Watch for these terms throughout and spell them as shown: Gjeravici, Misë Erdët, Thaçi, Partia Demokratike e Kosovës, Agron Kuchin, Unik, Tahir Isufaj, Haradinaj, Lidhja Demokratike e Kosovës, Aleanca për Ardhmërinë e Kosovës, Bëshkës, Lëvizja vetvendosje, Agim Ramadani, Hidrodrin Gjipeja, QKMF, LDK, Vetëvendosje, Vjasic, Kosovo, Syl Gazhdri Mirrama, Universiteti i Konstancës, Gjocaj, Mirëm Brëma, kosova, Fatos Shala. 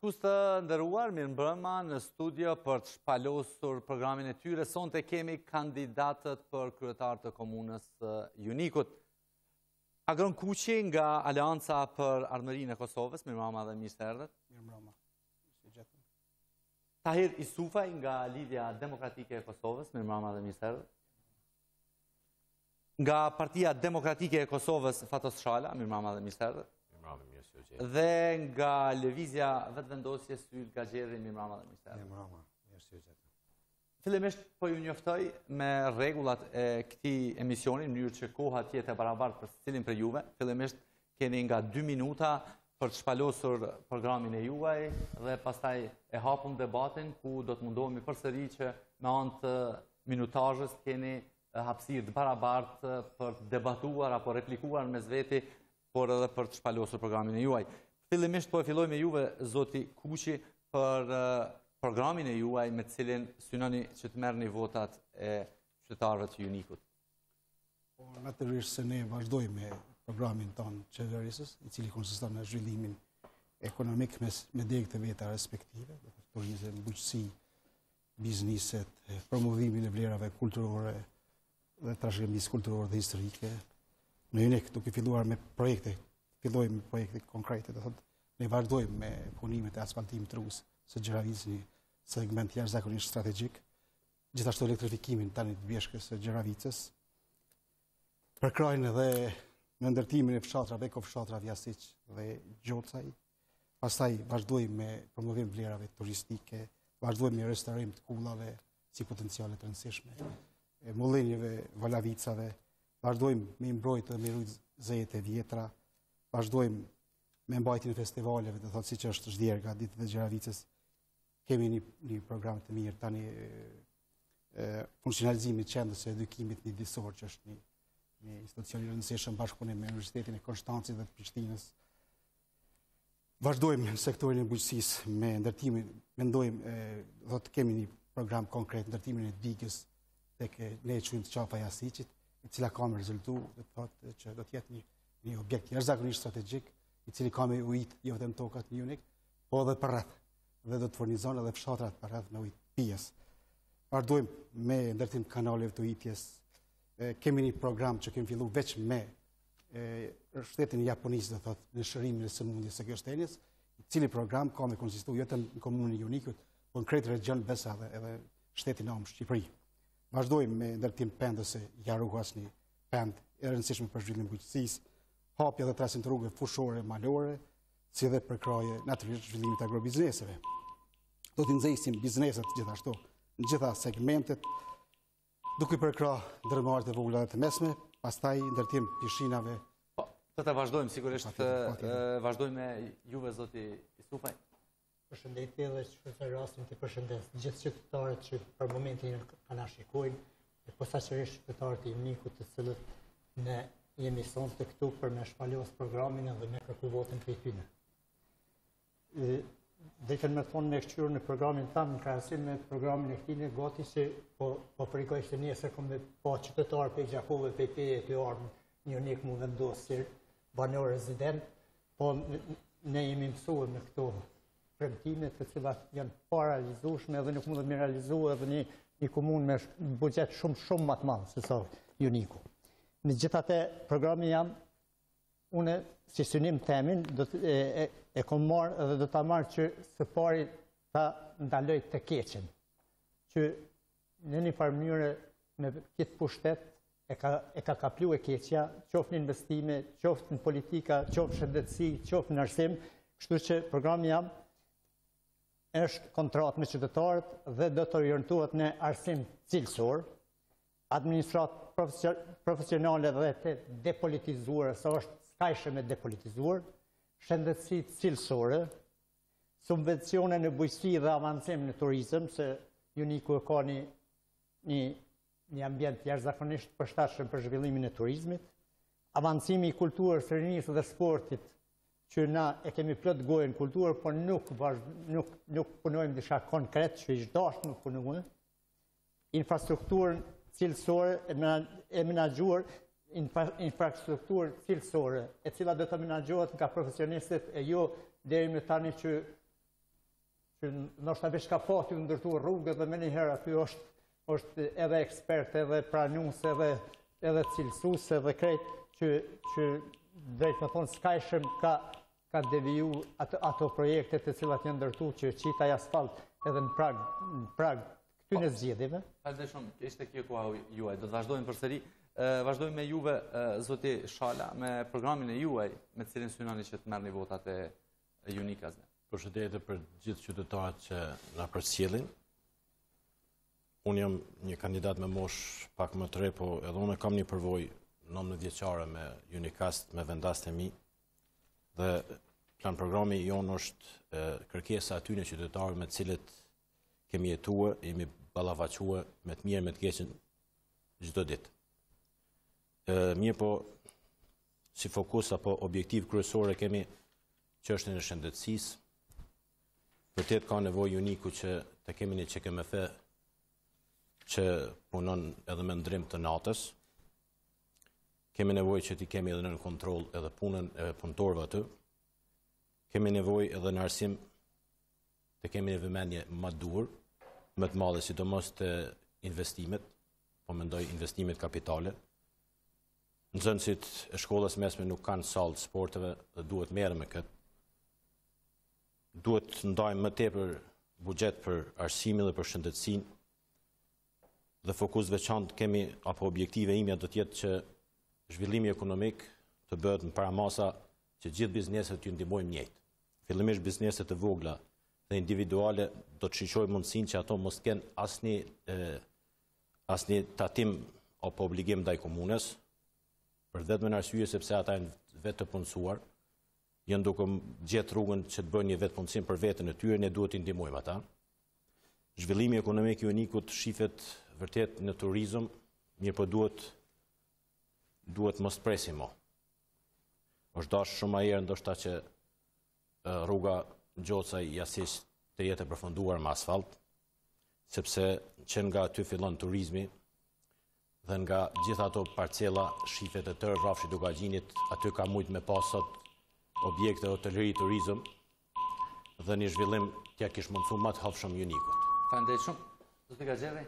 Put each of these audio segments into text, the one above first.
Shikues të nderuar, mirë mbrëma në studio për të shpalosur programin e tyre. Sonte kemi kandidatët për kryetar të komunës Unikut. Agron Kuchin nga Aleanca për Ardhmërinë e Kosovës, Mirrama dhe Misë Erdët. Mirëmbrëma. Tahir Isufaj nga Lidhja Demokratike e Kosovës, Mirrama dhe Misë Erdët. Nga Partia Demokratike e Kosovës, Fatos Shala, Mirrama dhe Misë Erdët. Dhe nga Lëvizja vetvendosje Syl Gazhdri Mirrama dhe Misë Erdët. Mirrama, mirë se u gjeta. Fillimisht po ju njoftoj me rregullat e këtij emisioni në mënyrë që koha të jetë e barabartë për secilin prej juve. Fillimisht keni nga 2 minuta për të shpalosur programin e juaj dhe pastaj e hapum debatin ku do të mundohemi përsëri që me anë të minutazhës keni hapësirë të barabartë për të debatuar apo replikuar mes veti por edhe për të shpalosur programin e juaj. Fillimisht po e filloj me juve, Zoti Kuqi, për programin e juaj me cilin synoni që të merrni votat e qytetarëve të Unikut. Natyrisht se ne vazhdojmë me programin tonë qeverisës, i cili konsiston në zhvillimin ekonomik me degët e veta respektive, turizëm, bujqësi, bizniset, promovimin e vlerave kulturore dhe trashëgimisë kulturore dhe historike. Në Unik, duke filluar me projekte, fillojmë me projekte konkrete, do thotë, ne vazhdojmë me punimet e asfaltimit rrugës së Gjeravici, segment jashtëzakonisht strategjik, gjithashtu elektrifikimin tani të Bëshkës së Gjeravicës, përkrajnë edhe në ndërtimin e fshatrave, kofshatrave Vjasic dhe Gjocaj, pastaj vazhdojmë me promovim vlerave turistike, vazhdojmë me restaurim të kullave si potenciale të rëndësishme, mullinjeve, valavicave, vazhdojmë me mbrojtë dhe me rujtë zejet e vjetra, vazhdojmë me mbajtin e festivaleve, dhe thotë si që është shdjerga, ditët e Gjeravicës, kemi një program të mirë, tani funksionalizimit qendrës e edukimit një disor, që është një institucion i rëndësishëm bashkëpunim me Universitetin e Konstancës dhe të Prishtinës. Vazhdojmë në sektorin e bujqësisë me ndërtimin, mendojmë, dhe të kemi një program konkret, ndërtimin e digës, tek ne e quajmë çapa Jasicit, i cila ka me rezultu, dhe të thotë që do t'jetë një objekt jashtëzakonisht strategjik, i cili ka me ujit, jo vetëm tokat në Unik, po dhe për rreth, dhe do të furnizon edhe fshatrat për rreth me ujit pijes. Vazhdojmë me ndërtim kanaleve të ujitjes, kemi një program që kemi fillu veç me shtetin Japonisë, dhe thotë, në shërimin e sëmundjes së gështenjes, i cili program ka me konsistu jo vetëm në komunën e Unikut, po në krejt region besa edhe shtetin amë Shqipëri. Vazhdojmë me ndërtim pendës e jaruhas një pend e rëndësishme për zhvillim bujqësisë, hapja dhe trasim të rrugëve fushore, malore, si dhe përkraje natyrisht zhvillimit agrobizneseve. Do të nxejsim bizneset gjithashtu në gjitha segmentet, duke përkra ndërmarrje të vogla dhe të mesme, pastaj ndërtim pishinave. Do ta vazhdojmë sigurisht, vazhdojmë me juve zoti Isufaj. Përshëndetje dhe shpresoj rastin të përshëndes gjithë qytetarët që për momentin kanë na shikojnë, e posaçërisht qytetarët e Unikut të cilët ne jemi sonte këtu për me shpalos programin dhe me kërku votën prej tyre. Dhe kanë më thonë me kthyrën në programin tam në krahasim me programin e këtij gati se po përikoj se nesër kam me pa qytetar pe Gjakullë pe Peje të ardhmë në Unik mu vendos si banor rezident, po ne jemi mësuar me këto premtimet të cilat janë paralizueshme edhe nuk mund të realizohet edhe një komunë me buxhet shumë më të madh se sa Uniku. Megjithatë, programi jam unë si synim temin do të e kam marr edhe do ta marr që së pari ta ndaloj të keqen. Që në një farë mënyrë me këtë pushtet e ka kaplu e keqja, qoftë në investime, qoftë në politika, qoftë në shëndetësi, qoftë në arsim, kështu që programi jam është kontratë me qytetarët dhe do të orientuat në arsim cilësor, administratë profesionale dhe të depolitizuar, sa është skajshme me depolitizuar, shëndetësi cilësore, subvencione në bujqësi dhe avancim në turizm, se Uniku e ka një ambient jashtëzakonisht përshtatshëm për zhvillimin e turizmit, avancimi i kulturës, rinisë dhe sportit, që na e kemi plot gojën kulturë, por nuk punojmë diçka konkret që i dashur nuk punojmë. Infrastrukturën cilësore e menaxhuar, infrastrukturë cilësore, e cila do të menaxhohet nga profesionistët e jo deri më tani që nështë abishka fati u ndërtu rrugët dhe me njëherë aty është edhe ekspert, edhe pranus, edhe cilsus, edhe krejt që drejt me thonë skajshem ka deviju ato projekte të cilat një ndërtu që qita asfalt edhe në prag këtyne zgjedive. Falë dhe shumë, ishte kjo kua juaj, do të vazhdojmë për sëri, vazhdojmë me juve, Zoti Shala, me programin e juaj, me cilin synoni që të merë një votat e Unikasve. Përshëndetje për gjithë qytetarët që na përcjellin. Unë jam një kandidat me mosh pak më të re, po edhe unë kam një përvojë 19 vjeçare me Unikast, me vendastë e mi. Dhe plan programi jon është kërkesa aty në qytetarë me cilët kemi jetuar, jemi ballavaçuar me të mirë me të keqen çdo ditë. Mirë po si fokus apo objektiv kryesor kemi çështën e shëndetësisë. Vërtet ka nevojë Uniku që të kemi një QKMF që punon edhe me ndrim të natës. Kemi nevojë që ti kemi edhe në kontroll edhe punën e punëtorëve aty. Kemi nevojë edhe në arsim të kemi një vëmendje më dur, më të madhe, sidomos të investimet, po mendoj investimet kapitale. Nxënësit e shkollës mesme nuk kanë sallë të sporteve dhe duhet merrem me këtë. Duhet të ndajmë më tepër buxhet për arsimin dhe për shëndetësinë. Dhe fokus veçantë kemi apo objektive imja do të jetë që zhvillimi ekonomik të bëhet në paramasa që gjithë bizneset t'ju ndihmojnë njëjtë. Fillimisht bizneset e vogla dhe individuale do të shijojnë mundësinë që ato mos kenë asnjë tatim apo obligim ndaj komunës. Për vetëm arsye sepse ata janë vetë të punësuar, janë duke gjetë rrugën që të bëjnë një vetë punësim për veten e tyre, ne duhet t'i ndihmojmë ata. Zhvillimi ekonomik i Unikut shifet vërtet në turizëm, mirë po duhet mos presim. Është dashur shumë herë ndoshta që rruga Gjocaj Vjasic të jetë e përfunduar me asfalt, sepse që nga aty fillon turizmi, dhe nga gjitha ato parcela, shifet e tërë, rafshi Dukagjinit, aty ka mujtë me pasat objekte hoteleri, turizm, dhe një zhvillim tja kishë mundësu matë hafshëm Unikut. Faleminderit shumë. Zoti Gazhdri.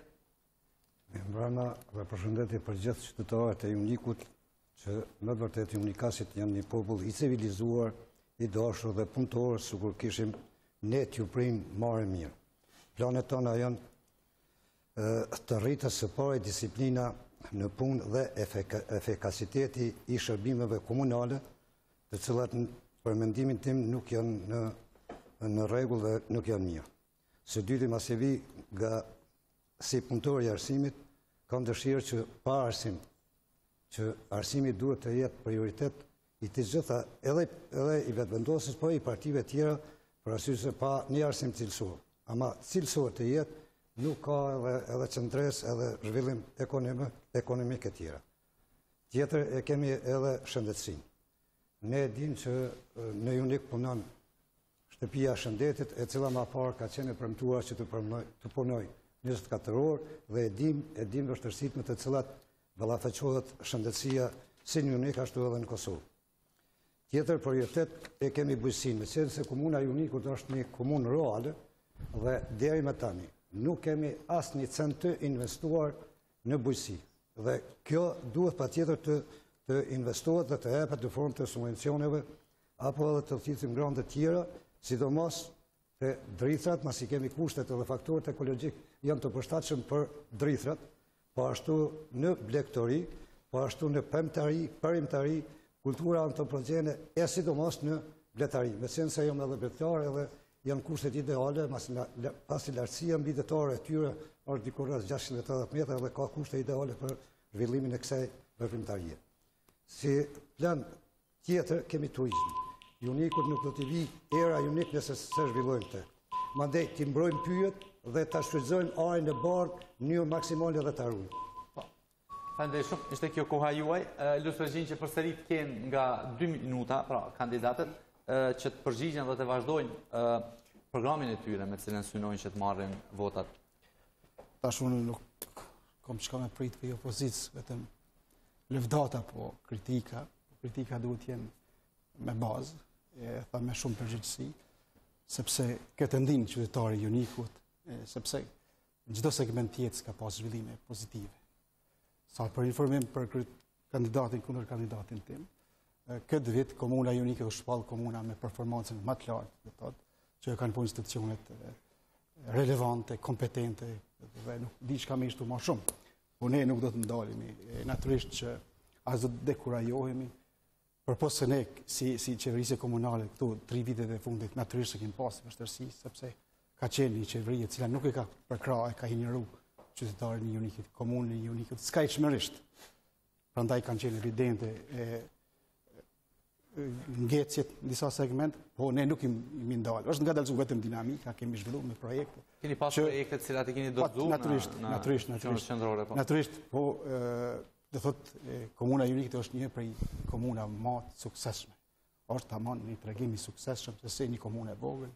Mirëm Brëma dhe përshëndetje për gjithë qytetarët e Unikut, që me vërtet Unikasit janë një popull i civilizuar, i dashur dhe punëtor, sikur kishim ne t'ju prim marrë mirë. Planet tona janë të rritës së pari disiplina në punë dhe efikasiteti i shërbimeve komunale, të cilat për mendimin tim nuk janë në rregull dhe nuk janë mirë. Së dyti masivi nga si punëtor i arsimit, kam dëshirë që pa arsim, që arsimi duhet të jetë prioritet i të gjitha edhe i vetëvendosjes, po i partive tjera, për arsye se pa një arsim cilësor. Ama cilësor të jetë, nuk ka edhe qëndres edhe zhvillim ekonomik e tjera. Tjetër e kemi edhe shëndetësin. Ne dim që në Unik punon shtëpia shëndetit, e cila ma parë ka qenë e premtuar që të punoj 24 orë, dhe e dim vështërësit me të cilat ballafaqohet shëndetësia si në Unik ashtu edhe në Kosovë. Tjetër prioritet e kemi bujqësinë, me qenë se komuna e Unikut është një komunë reale dhe deri më tani nuk kemi asnjë cent të investuar në bujqësi. Dhe kjo duhet patjetër të investohet dhe të hapet në formë të subvencioneve apo edhe të thithim grante të tjera, sidomos të drithrat, masi kemi kushtet edhe faktorët ekologjik janë të përshtatshëm për drithrat, po ashtu në blegtori, po ashtu në perimtari, kultura antropogjene e sidomos në bletari. Me qenë se jam edhe bletare edhe janë kushtet ideale, pasi lartësia mbi detare e tyre është diku rreth 680 metra dhe ka kushte ideale për zhvillimin e kësaj veprimtarie. Si plan tjetër kemi turizmin. Unikut nuk do t'i vi era Unik nëse se zhvillojmë këtë. Mandej t'i mbrojmë pyjet dhe t'a shfrytëzojmë ajin e bardhë në mënyrë maksimale dhe t'a ruajmë. Faleminderit shumë, ishte kjo koha juaj. Lutem që përsëri të kenë nga 2 minuta, pra kandidatët, që të përgjigjen dhe të vazhdojnë programin e tyre me cilën synojnë që të marrin votat. Tash unë nuk kom çka me prit për opozicë, vetëm lëvdata po kritika. Kritika duhet të jenë me bazë, e tha me shumë përgjegjësi, sepse këtë ndinë qytetari i Unikut, sepse çdo segment tjetës ka pas zhvillime pozitive. Sa për informim për kandidatin kundër kandidatin tim, këtë vit komuna i Unikut është shpall komuna me performancën më të lartë, që kanë punë institucionet relevante, kompetente, dhe nuk di çka më ishtu më shumë. Po ne nuk do të ndalemi, natyrisht që as do të dekurajohemi. Përpos se ne, si qeverisje komunale, këto 3 vitet e fundit, natyrisht se kemi pasur vështirësi, sepse ka qenë një qeveri e cila nuk e ka përkrahur, e ka injoruar qytetarët e Unikut, komunën e Unikut, skajshmërisht. Prandaj kanë qenë evidente ngecjet në disa segment, po ne nuk jemi ndalë. Është ngadalësu vetëm dinamika, kemi zhvilluar me projekte. Keni pasur projekte të cilat i keni dorëzuar në qendrore, po. Natyrisht, po, do thotë, komuna e Unikut është një prej komuna më të suksesshme. Është tamam një tregim i suksesshëm, sepse një komunë e vogël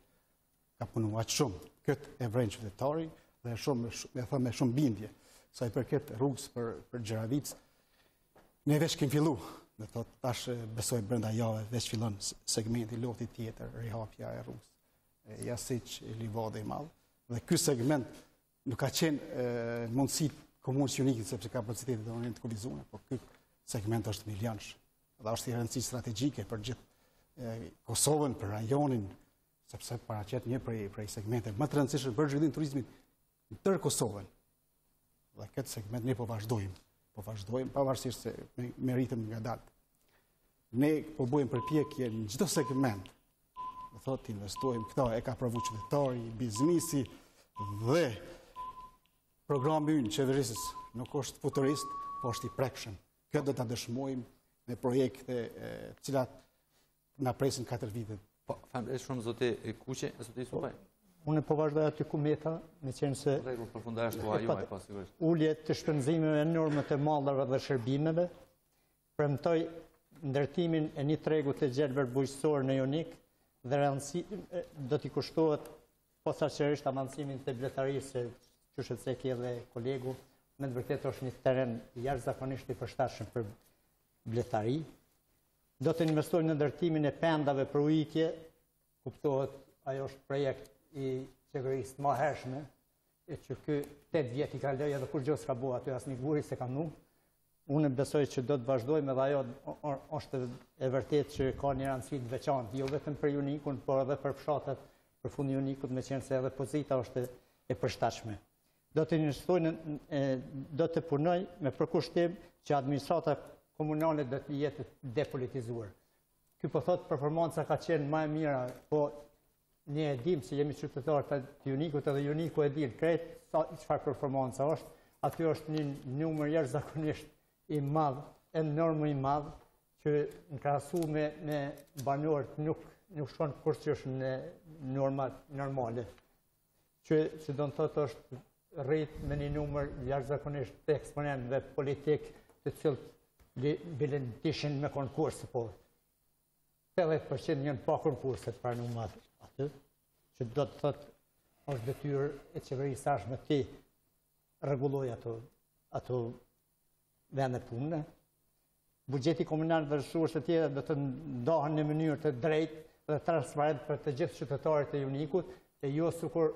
ka punuar shumë. Këtë e vren qytetari dhe me shumë bindje. Sa i përket rrugës për Gjeravic, ne veç kemi filluar. Dhe thot, tash besoj brenda javës veç fillon segmenti lotit tjetër, rihapja e rrugës, Vjasic, Livada i Madh. Dhe ky segment nuk ka qenë mundësi komunës Unikut sepse kapacitetet janë të kufizuara, por ky segment është milionësh. Dhe është i rëndësishëm strategjike për gjithë Kosovën, për rajonin, sepse paraqet një prej segmenteve më të rëndësishme për zhvillimin e turizmit në tërë Kosovën. Dhe këtë segment ne po vazhdojmë. Po vazhdojmë, pavarësisht se meritëm nga datë. Ne po bëjmë përpjekje në çdo segment. Do thotë investojmë këta, e ka provu qytetari, biznesi dhe programi ynë qeverisës nuk është futurist, po është i prekshëm. Këtë do ta dëshmojmë në projekte të cilat na presin 4 vite. Po, faleminderit shumë zoti Kuçi, zoti Isufaj. Unë po vazhdoj aty ku meta, me qenë se ulje të shpenzimeve enorme të mallrave dhe shërbimeve, premtoj ndërtimin e një tregu të gjelbër bujqësor në Unik dhe do t'i kushtohet posaçërisht avancimin të bletarisë, që shëtëseki edhe kolegu, me të vërtetë është një teren jashtëzakonisht i përshtatshëm për bletari. Do të investojmë në ndërtimin e pendave për ujitje, kuptohet ajo është projekt i qeverisë ma hershme, e që kë 8 vjet i kaloj edhe kur gjë s'ka bëu aty asnjë guri se ka ndonjë. Unë besoj që do të vazhdojmë edhe ajo është e vërtetë që ka një rëndësi të veçantë, jo vetëm për Unikun, por edhe për fshatet përfund Unikut, meqenëse edhe pozita është e përshtatshme. Do të punoj me përkushtim që administrata komunale do të jetë depolitizuar. Ky po thotë performanca ka qenë më e mira, po ne e dim se jemi qytetarë të Unikut edhe Uniku e din krejt çfarë performanca është. Aty është një numër jashtëzakonisht i madh, enorm i madh, që në krahasim me banorët nuk shkon kurrë që është në normale. Që do të thotë është rrit me një numër jashtëzakonisht të eksponentëve politik të cilët bilen tishin me konkurse, po 80% njën pa konkurset pranuar aty, që do të thotë është detyrë e qeverisë tashmë ti rregulloj ato vende pune. Buxheti komunal dhe resurset e tjera do të ndahen në mënyrë të drejtë dhe transparent për të gjithë qytetarët e Unikut, e jo sikur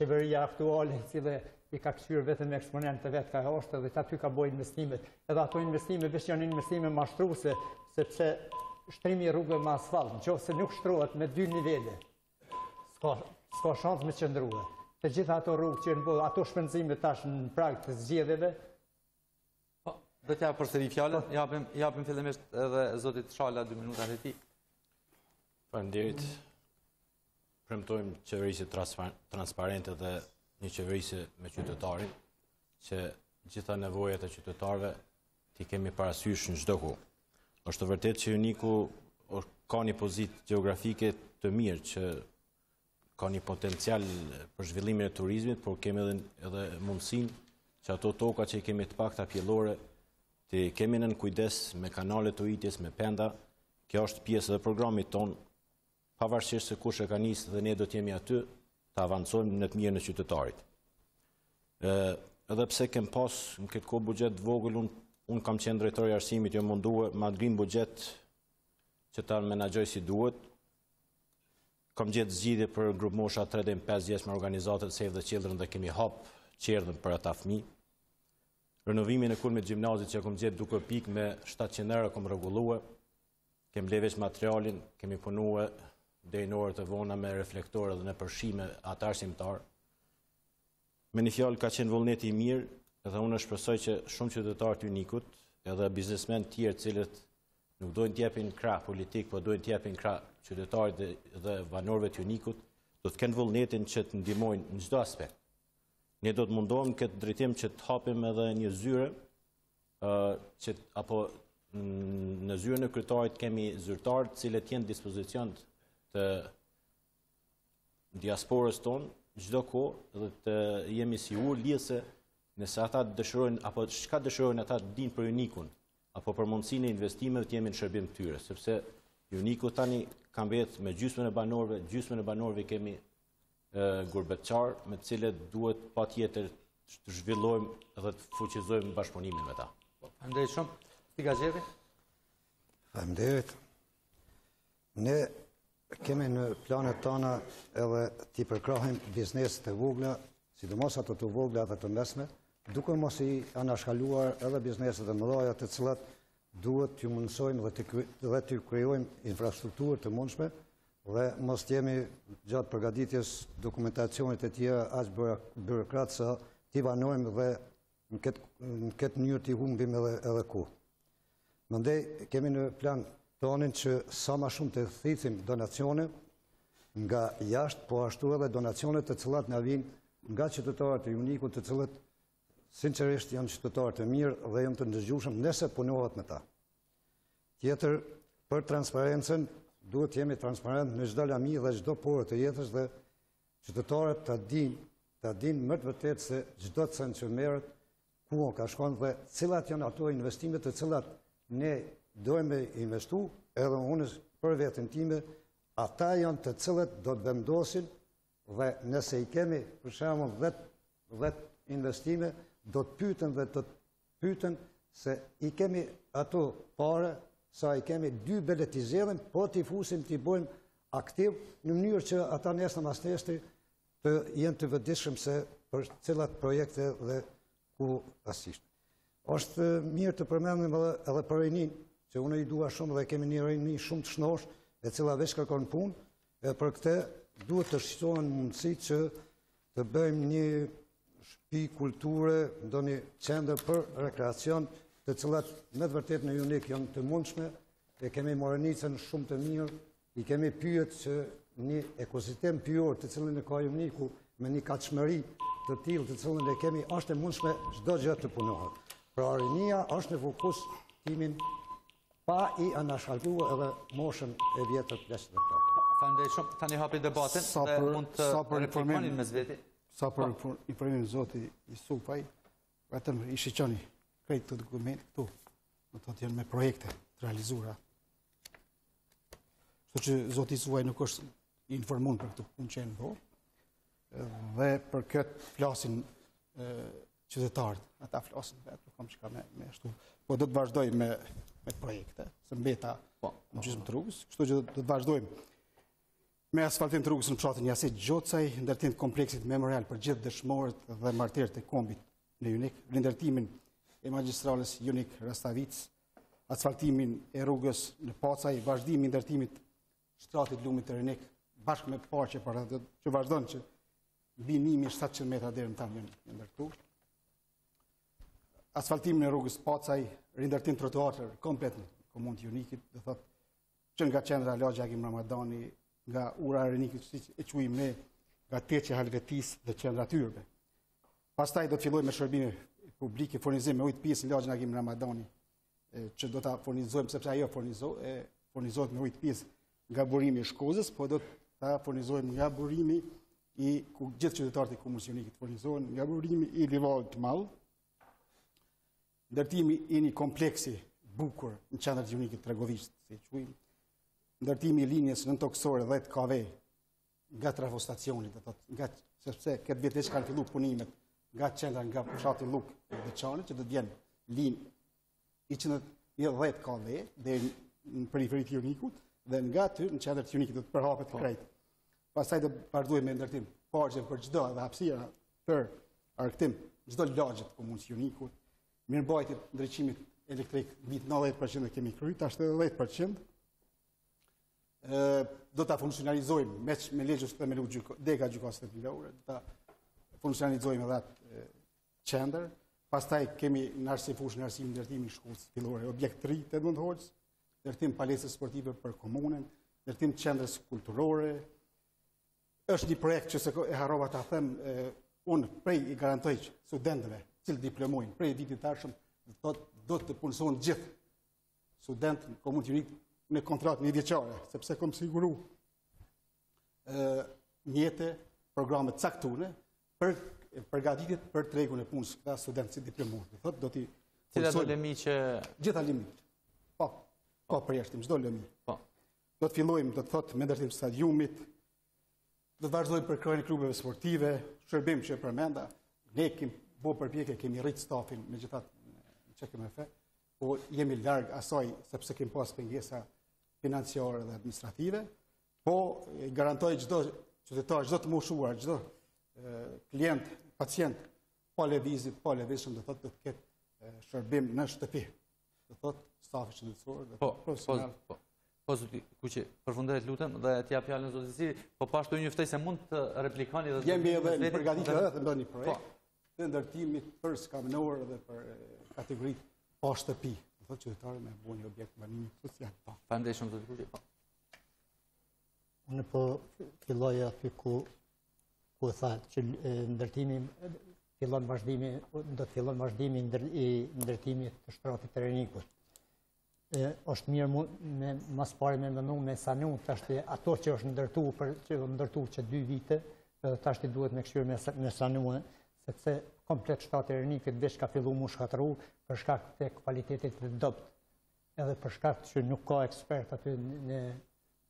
qeveria aktuale, si dhe i ka kthyer vetëm eksponentët e vet ka hoshtë dhe aty ka bëjë investime. Edhe ato investime veç janë investime mashtruese, sepse shtrimi i rrugëve me asfalt, nëse nuk shtrohet me 2 nivele, s'ka shans me qëndrua. Të gjitha ato rrugë që në ato shpenzime tash në prag të zgjedhjeve. Do t'ja përsëri fjalën, japim fillimisht edhe zotit Shala 2 minutat e tij. Faleminderit. Premtojmë qeverisje transparente dhe një qeverisje me qytetarin, që gjitha nevojat e qytetarëve t'i kemi parasysh në çdo kohë. Është vërtet që Uniku ka një pozitë gjeografike të mirë, që ka një potencial për zhvillimin e turizmit, por kemi edhe mundësinë që ato toka që kemi të pakta pjellore, të kemi nën kujdes me kanale të ujitjes, me penda. Kjo është pjesë dhe programit tonë, pavarësisht se kush e ka nisë dhe ne do t'jemi aty, të avancojmë në të mirë në qytetarit. Edhe pse kem pas në këtë kohë buxhet vogël, unë kam qenë drejtori arsimit, jo munduhe, ma të grimë buxhet që ta menagjoj si duhet, Kam gjetë zgjidhje për grup mosha 3-5 me organizatët Save the Children dhe kemi hap qerdhën për ata fëmijë. Renovimin e kurmit gjimnazit që kam gjetë duke pik me 700 euro kam rregulluar. Kem blevesh materialin, kemi punuar deri në orë të vona me reflektorë dhe në përshime ata arsimtar. Me një fjalë ka qenë vullneti i mirë, edhe unë shpresoj që shumë qytetarë të Unikut, edhe biznesmen të tjerë cilët nuk dojnë të japin krah politik, por dojnë të japin krah qytetarët dhe banorëve të Unikut, do të kenë vullnetin që të ndihmojnë në çdo aspekt. Ne do të mundohem këtë drejtim që të hapim edhe një zyre, që apo në zyrën e kryetarit kemi zyrtarë të cilët janë në dispozicion të diasporës tonë çdo kohë dhe të jemi sigurt lidhse nëse ata dëshirojnë apo çka dëshirojnë ata të dinë për Unikun apo për mundësinë e investimeve të jemi në shërbim tyre, sepse Uniku tani ka mbetë me gjysmën e banorëve kemi gurbetçar me të cilët duhet patjetër të zhvillojmë dhe të fuqizojmë bashkëpunimin me ta. Faleminderit shumë. Syl Gazhdri. Faleminderit. Ne kemi në planet tona edhe t'i përkrahim bizneset e vogla, sidomos ato të vogla dhe të mesme, duke mos i anashkaluar edhe bizneset e mëdha të cilat duhet t'ju mundsojmë dhe t'ju krijojmë infrastrukturë të mundshme dhe mos t'jemi gjatë përgatitjes dokumentacionit e tjera as byrokratë sa t'i banojmë dhe në këtë mënyrë t'i humbim edhe kohë. Mandej kemi në plan tonin që sa ma shumë të thithim donacione nga jashtë, po ashtu edhe donacione të cilat na vijnë nga qytetarët e Unikut të cilat sinqerisht janë qytetarët e mirë dhe janë të ndëgjueshëm nëse punohet me ta. Tjetër, për transparencën, duhet jemi transparent në çdo lami dhe çdo porë të jetës dhe qytetarët ta dinë më të vërtetë se çdo cent që merret ku ka shkon dhe cilat janë ato investimet të cilat ne dojmë me investu, edhe unë për vetën time, ata janë të cilët do të vendosin dhe nëse i kemi për shembull 10 investime, do të pyeten se i kemi ato pare, sa i kemi 2 beletizerën, po t'i fusim t'i bojmë aktiv në mënyrë që ata nesër mas nesër të jenë të vëdijshëm se për cilat projekte dhe ku asisht. Është mirë të përmendim edhe për rinin, që unë i dua shumë dhe kemi një rëjni shumë të shnosh e cila veç kërkon punë, e për këte duhet të shqitohen mundësi që të bëjmë një shtëpi kulture, do një qendër për rekreacion, të cilat me të vërtet në Unik janë të mundshme, e kemi morenicën shumë të mirë, i kemi pyet që një ekosistem pyjor të cilën e ka Uniku me një kaçmëri të tillë të cilën e kemi është e mundshme çdo gjë të punohet. Pra rinia është në fokus timin pa i anashkallu edhe moshën e vjetër plesë dhe plakë. Faleminderit shumë, tani hapi debatin dhe mund të replikonin me zveti. Sa për informimin Zoti Isufaj, vetëm i shiqoni krejt të dokument këtu, më thotë janë me projekte të realizuara. Kështu që Zoti Isufaj nuk është informon për këtu, unë që e në do, dhe për këtë flasin qytetarët, ata flasin vetë, nuk kam çka me ashtu, po do të vazhdoj me projekte, se mbeta në gjysmë të rrugës, kështu që do të vazhdojmë me asfaltim të rrugës në fshatin Vjasic Gjocaj, ndërtim të kompleksit memorial për gjithë dëshmorët dhe martirët e kombit në Unik, ndërtimin e magistrales Unik Rastavic, asfaltimin e rrugës në Pacaj, vazhdimin ndërtimit shtratit lumit të Unik, bashkë me parqe para që vazhdojnë që binimi 700 metra deri në tani janë ndërtu. Asfaltimin e rrugës Pacaj, rindërtim trotuarë komplet në komunë të Unikit, dhe thotë që nga qendra Lagja Agim Ramadani, nga ura e Unikit e quim ne, nga teqe Halvetis dhe qendra Tyrbe. Pastaj do të filloj me shërbime publike, fornizim me ujtë pjesë Lagja Agim Ramadani, që do të fornizojmë, sepse ajo fornizohet me ujtë pjesë nga burimi e Shkozës, po do të fornizojmë nga burimi i gjithë qytetarët e komunës Unikit, fornizohen nga burimi i Livavit të Madh. Ndërtimi i një kompleksi bukur në qendër të Unikit Tregovisht, si quajmë. Ndërtimi i linjes nëntoksore 10 kV nga trafostacionit, sepse këtë vit veç kanë fillu punimet nga qendra nga fshati Luk e Beçanit, që do të vjen linjë i 110 kV deri në periferi të Unikut dhe nga aty në qendër të Unikit do të përhapet krejt. pasaj të vazhdojmë me ndërtim parqe për çdo dhe hapësira për arktim çdo lagje të komunës Unikut, mirëmbajtje ndriçimit elektrik mbi 90% e kemi kryer, tash 10%. Do ta funksionalizojmë me legjën themelor deka gjykatës themelore, do ta funksionalizojmë edhe atë qendër. Pastaj kemi në fushën e arsimit ndërtimin e shkollës fillore, objekt 3 të Hoxhës, ndërtim palestre sportive për komunën, ndërtim qendrës kulturore. Është një projekt që e harrova ta them, unë prej i garantoj studentëve që diplomojnë prej vitit të ardhshëm do të punësojnë gjithë studentët në komunën Unik në kontratë një vjeçare, sepse kam siguru mjete, programe caktuara për përgatitjet për tregun e punës këta studentë si diplomuar. Thotë do ti cila do lëmi që gjitha limit. Po. Po përjashtim çdo lëmi. Po. Do të fillojmë, do të thotë me ndërtim stadiumit. Do të vazhdojmë për kryen e klubeve sportive, shërbim që e përmenda. Ne kemi bë përpjekje, kemi rrit stafin, megjithatë çka kemi fe, po jemi larg asaj sepse kemi pas pengesa financiare dhe administrative, po garantoj çdo qytetar, çdo të moshuar, çdo klient, pacient, pa lëvizje, pa lëvizje, do thotë do të ketë shërbim në shtëpi. Do thotë stafi shëndetësor dhe profesional. Po zoti Kuçi, përfundohet lutem dhe t'i jap fjalën zotit Siri, po pashtu një ftesë se mund të replikoni dhe jemi edhe përgatitur të ndonjë projekt të ndërtimit për skamënor dhe për kategoritë pa shtëpi. Do thotë qytetarët me bën një objekt banimi social. Faleminderit shumë zoti Kuçi. Unë po filloj aty ku tha që ndërtimi do të fillon vazhdimi i ndërtimit të shtratit të Renikut. Është mirë me mas pari me mënu me sanu tashti ato që është ndërtu që 2 vite, tashti duhet me këshirë me sanu, sepse komplet shtratit të Renikut veç ka fillu mu shkatru për shkak të kvalitetit të dopt, edhe për shkak që nuk ka ekspert aty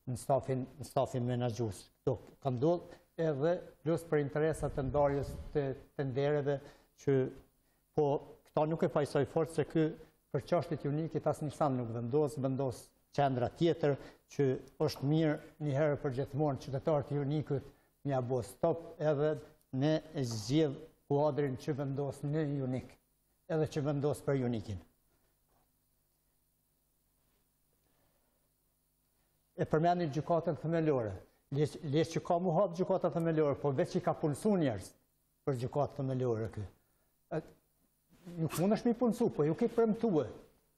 në stafin menaxhues. Këto ka ndodhur edhe plus për interesat të ndarjes të ndereve që po këta nuk e pajsoj fort se kë për çështjet Unikit as një sam nuk vendos qendra tjetër që është mirë një herë për gjithmonë qytetarët e Unikut mja bo stop edhe ne e zgjidh kuadrin që vendos në Unik edhe që vendos për Unikin. E përmendin gjykatën themelore. Lesh që ka mu hapë gjykata themelore, po veç që ka punësu njerës për gjykata themelore kë. Nuk mund është mi punësu, po ju ke premtue.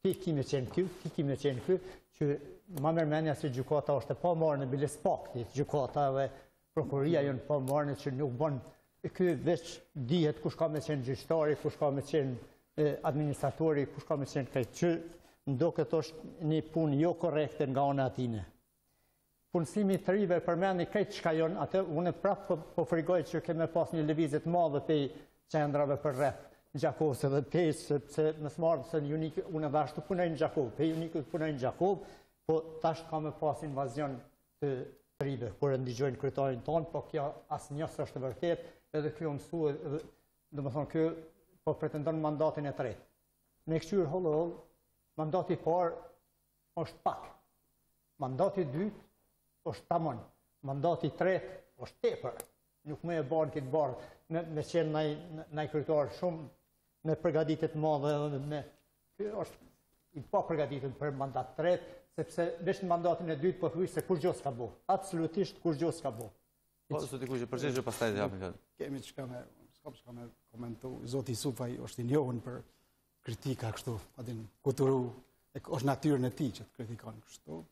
Ti kime qenë kë, ti kime qenë kë, që ma mërmenja se gjykata është e pa marrë në bilis paktit, gjykata dhe prokuria jënë pa marrë në që nuk bon, kë veç dihet kush ka me qenë gjyqtari, kush ka me qenë administratori, kush ka me qenë kajtë, që ndo këtë është një punë jo korekte nga ona atine. Punësimi të rive përmeni këtë që ka jonë, atë unë prapë po frigoj që keme pas një levizit madhe pej qendrave për rreth, Gjakose dhe pej, sepse mësë marrë se unë dhe ashtu punojnë Gjakov, pej Unikut punojnë Gjakov, po tash ka me pas invazion të rive, kërë ndigjojnë kryetarin tonë, po kja asë njësë është vërtet, edhe kjo mësu, dhe më thonë kjo, po pretendon mandatin e tretë. Me këqyrë hollë, mandati parë është pak, mandati dytë, është tamon, mandati tret është tepër, nuk me e barnë këtë barnë me qenë në i kryetarë shumë me përgatitet madhe dhe është i pa përgatitet për mandat tret, sepse veç në mandatin e dytë për hujë se kur gjosë ka bo, absolutisht kur gjosë ka bo. Po, sot i kuqe, përgjithë që pastaj të japin këtë? Kemi që ka me komentu, zoti Isufaj është i njohur për kritika kështu, adin kuturu, është natyrën e ti që të kritikanë kështu.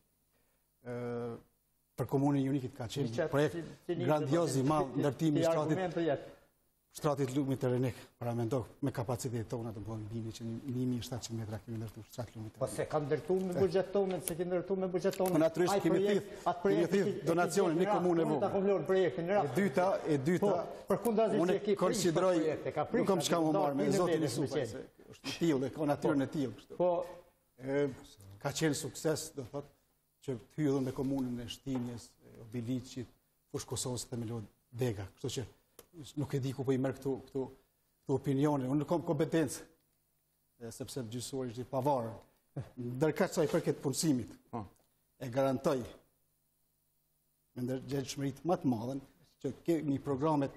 Për komunën Unikit ka qenë një projekt grandios i madh ndërtimi shtratit lumit të Renik, paramendoj me kapacitet tona të mponë bini që 1700 metra kemi ndërtu shtrat lumit të Renik. Po se kam ndërtu me buxhet tonë, se kemi ndërtu me buxhet tonë. Po natyrisht kemi thith donacionin në komunë e vogël. E dyta, unë konsideroj, nuk kam çka më marr me zotin Isufaj, është tillë, ka natyrën e tillë kështu. Po ka qenë sukses, do thotë që të hydhën me komunën e Shtinjes, Obiliqit, fushë Kosovës të Melod, Dega. Kështu që nuk e di ku po i merë këtu opinione. Unë nuk kom kompetencë, sepse gjyqësori është i pavarur. Ndërkaq sa i përket punësimit, e garantoj ndërgjegjshmëritë më të mëdha, që kemi programe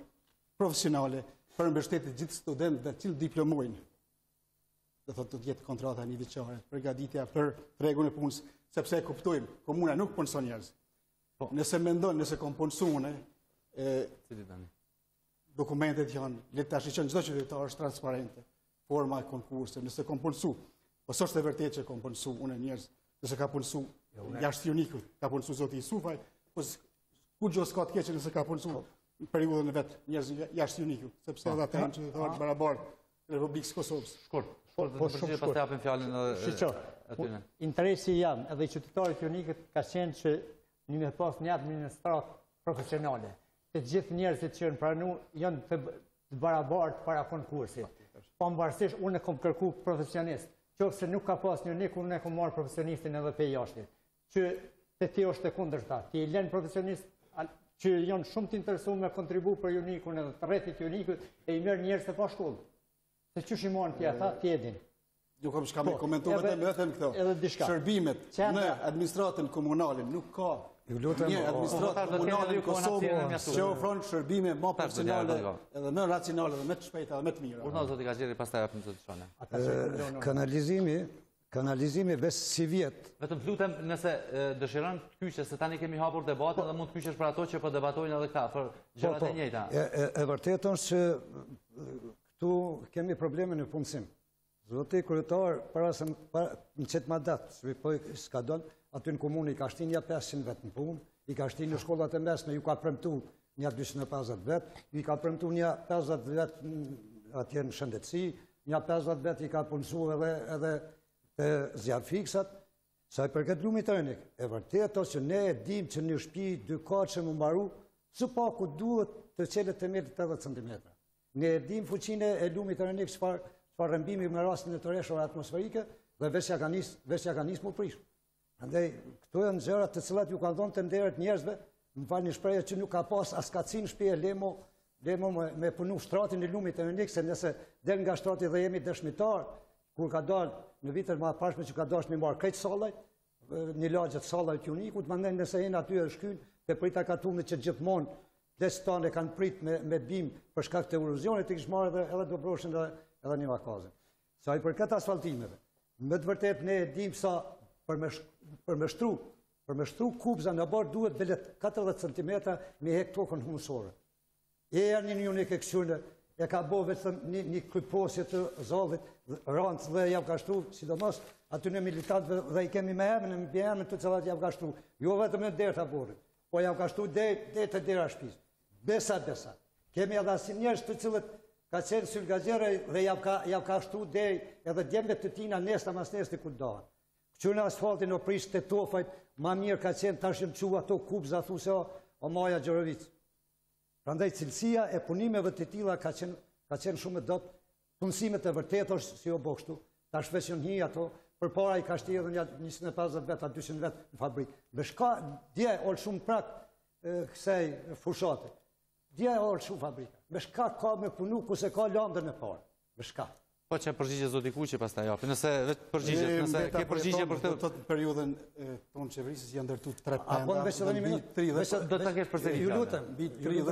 profesionale për mbështetjen e gjithë studentëve që diplomojnë. Do thotë të jetë kontrata një vjeçare, përgatitja për tregun e punës, sepse e kuptojmë, komuna nuk punson njerëz. Po, nëse mendon, nëse komponsuone, dokumentet janë, le të tash çdo qytetar është transparente, forma e konkursit, nëse komponsu, ose është e vërtetë që komponsu unë njerëz, nëse ka punsu jashtë Unikut, ka punsu zoti Isufaj, ku gjë s'ka të keqe nëse ka punsu në periudhën e vet njerëz jashtë Unikut, sepse ata janë qytetarë të barabartë në Republikën e Kosovës. Shkurt, po shumë shkurt. Interesi jam edhe qytetarët Unikut ka qenë që një me pas një administrat profesionale. Të gjithë njerëzit që janë pranu janë të barabartë para konkursit. Po mbarësisht unë e kom kërku profesionist. Qofse nuk ka pas një Unik, unë e kom marë profesionistin edhe pe jashtit. Që të ti është e kundërta. Ti i len profesionist që janë shumë të interesu me kontribu për Unikun edhe të rrethit Unikut e i merë njerës të pa shkollë. Se që shimonë ti ata, ti edhin. Ju kam shka me komentuve të me vetëm këto. Shërbimet në administratën komunalin nuk ka një administratë komunalin Kosovë që ofronë shërbime ma personale edhe me racionale dhe me të shpejta dhe me të mira. Kanalizimi bes si vjetë. Vetëm të lutem nëse dëshiron të kyqe, se tani kemi hapur debatë dhe mund të kyqesh për ato që për debatojnë edhe ka, për gjërat e njëjta. E vërtetë është që këtu kemi probleme në punësim. Zoti kryetar, para se në qëtë mandat, s'ka donë, aty në komunë i ka shtin një 500 vetë në punë, i ka shtin në shkollat e mesme, ju ka premtu një 250 vetë, ju ka premtu një 50 vetë atje në shëndetësi, një 50 vetë i ka punësu edhe të zjarë fiksat, sa i përket lumit të Unik. E vërtetë është që ne e dim që një shtëpi dy kaçe më mbaru, së paku duhet të çelët të mirë 80 cm. Ne e dim fuqinë e lumit të Unik çfarë rëmbimi me rastin e tëreshave atmosferike dhe veçja ka nisë më prishë. Andaj, këto e në gjërat të cilat ju ka dhonë të nderet njerëzve, më falë një shprehje që nuk ka pas askacin shpje lemo me punu shtratin e lumit e Unik, se nëse del nga shtrati dhe jemi dëshmitar, kur ka dalë në vitër ma pashme që ka dashtë me marë krejtë salaj, një lagjët salaj të Unikut, më ndaj nëse jenë aty e shkyn, të prita katumit që gjithmonë plestane kanë prit me bim për shkak të erozionit, të kishë marë edhe dobroshin edhe një vakazin. Sa i përket asfaltimeve, më të vërtet ne dim sa për me shtru kupza në barë duhet belet 40 cm me hek tokën humusore. E e një një një këksune, e ka bo vetëm një kryposje të zallit, rantës dhe jav ka shtru, sidomos aty në militantëve dhe i kemi me emën, në bjemën të cilat jav ka shtru, jo vetëm në derë të borit, po jav ka shtru dhe të dera shpis. Besa. Kemi edhe asim njerës të cilët ka qenë Syl Gazhdri dhe jav ka shtru dhe edhe djembe të tina nesë amas nesë të kundohen. Që në asfaltin o Prishtë të tofajt, ma mirë ka qenë tashim që ato kubë zathu se o maja Gjeravici. Prandaj cilësia e punimeve të tila ka qenë shumë e dopt, punësimet e vërtet është si o bokshtu, tash veqën hi ato, për para i ka shti edhe një 150 vetë, a 200 vetë në fabrikë. Dhe shka dje olë shumë prak kësej fushate, dje olë shumë fabrika. Dhe shka ka me punu ku se ka landër në parë, dhe shka. Po që përgjigje zoti Kuçi pas ta japë, nëse vetë përgjigje, nëse ke përgjigje për të... Në periudën tonë qeverisës janë dërtu 3 penda... A po në veshë dhe një minutë, do të kesh përsëritja. Ju lutëm,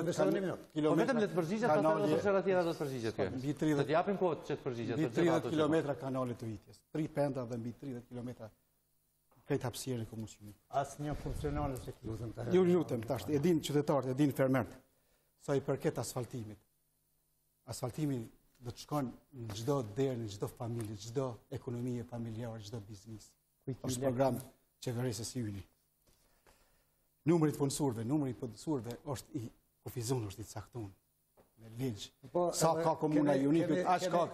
veshë dhe një minutë. Po vetëm letë përgjigje, të të përshera tjera do të përgjigje të kemë. Të të japim kohët që të përgjigje. Mbi 30 kilometra kanalit të vitjes, 3 penda dhe mbi 30 kilometra krejt hapsirë në komunësimit. Asë një funksionalit që... Ju lutëm, tashtë, edin qytetarët, edin fermerët, sa i përket asfaltimit do të shkonë në gjdo derë, në gjdo familje, gjdo ekonomie familjarë, gjdo biznis. Është program qeveresës i Unik. Numërit punësurve është i kufizun, është i caktun, me ligjë. Sa ka komuna i Unikut, aq ka